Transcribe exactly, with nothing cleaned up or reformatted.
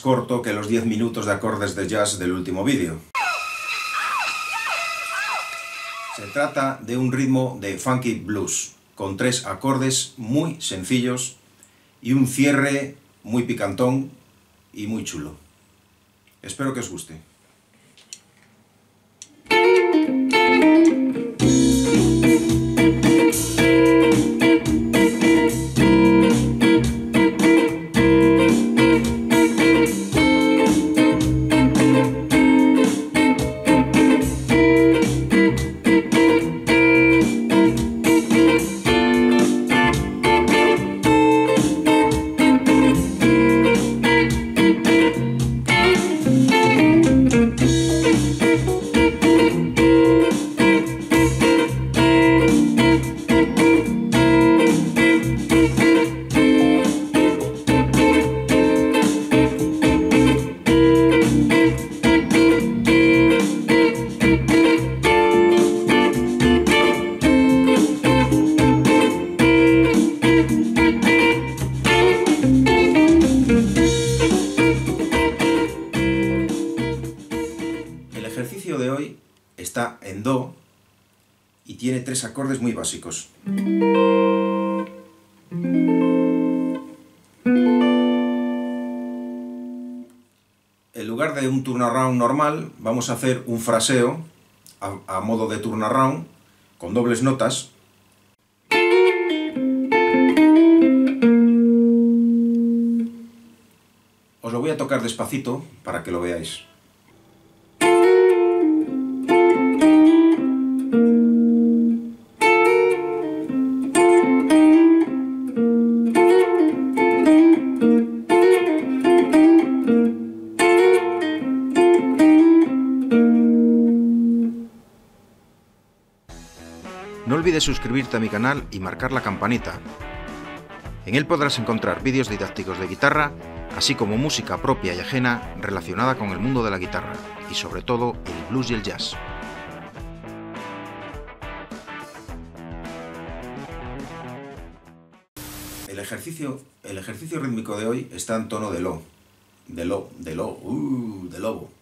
corto que los diez minutos de acordes de jazz del último vídeo. Se trata de un ritmo de funky blues, con tres acordes muy sencillos y un cierre muy picantón y muy chulo. Espero que os guste. De hoy está en do y tiene tres acordes muy básicos. En lugar de un turnaround normal, vamos a hacer un fraseo a, a modo de turnaround con dobles notas. Os lo voy a tocar despacito para que lo veáis. No olvides suscribirte a mi canal y marcar la campanita. En él podrás encontrar vídeos didácticos de guitarra, así como música propia y ajena relacionada con el mundo de la guitarra, y sobre todo el blues y el jazz. El ejercicio, el ejercicio rítmico de hoy está en tono de lo, de lo, de lo, uh, de lobo.